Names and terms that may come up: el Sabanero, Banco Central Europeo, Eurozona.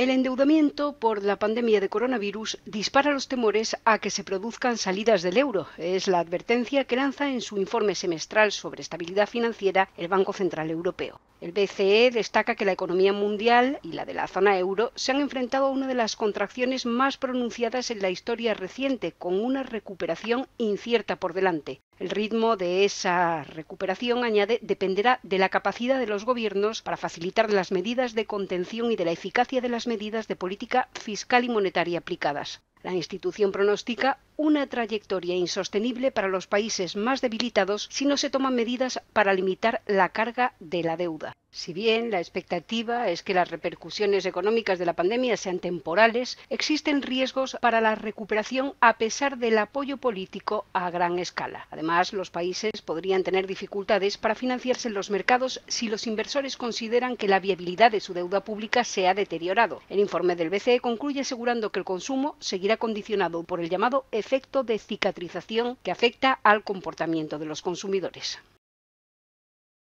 El endeudamiento por la pandemia de coronavirus dispara los temores a que se produzcan salidas del euro. Es la advertencia que lanza en su informe semestral sobre estabilidad financiera el Banco Central Europeo. El BCE destaca que la economía mundial y la de la zona euro se han enfrentado a una de las contracciones más pronunciadas en la historia reciente, con una recuperación incierta por delante. El ritmo de esa recuperación, añade, dependerá de la capacidad de los gobiernos para facilitar las medidas de contención y de la eficacia de las medidas de política fiscal y monetaria aplicadas. La institución pronostica una trayectoria insostenible para los países más debilitados si no se toman medidas para limitar la carga de la deuda. Si bien la expectativa es que las repercusiones económicas de la pandemia sean temporales, existen riesgos para la recuperación a pesar del apoyo político a gran escala. Además, los países podrían tener dificultades para financiarse en los mercados si los inversores consideran que la viabilidad de su deuda pública se ha deteriorado. El informe del BCE concluye asegurando que el consumo seguirá condicionado por el llamado efecto de cicatrización que afecta al comportamiento de los consumidores.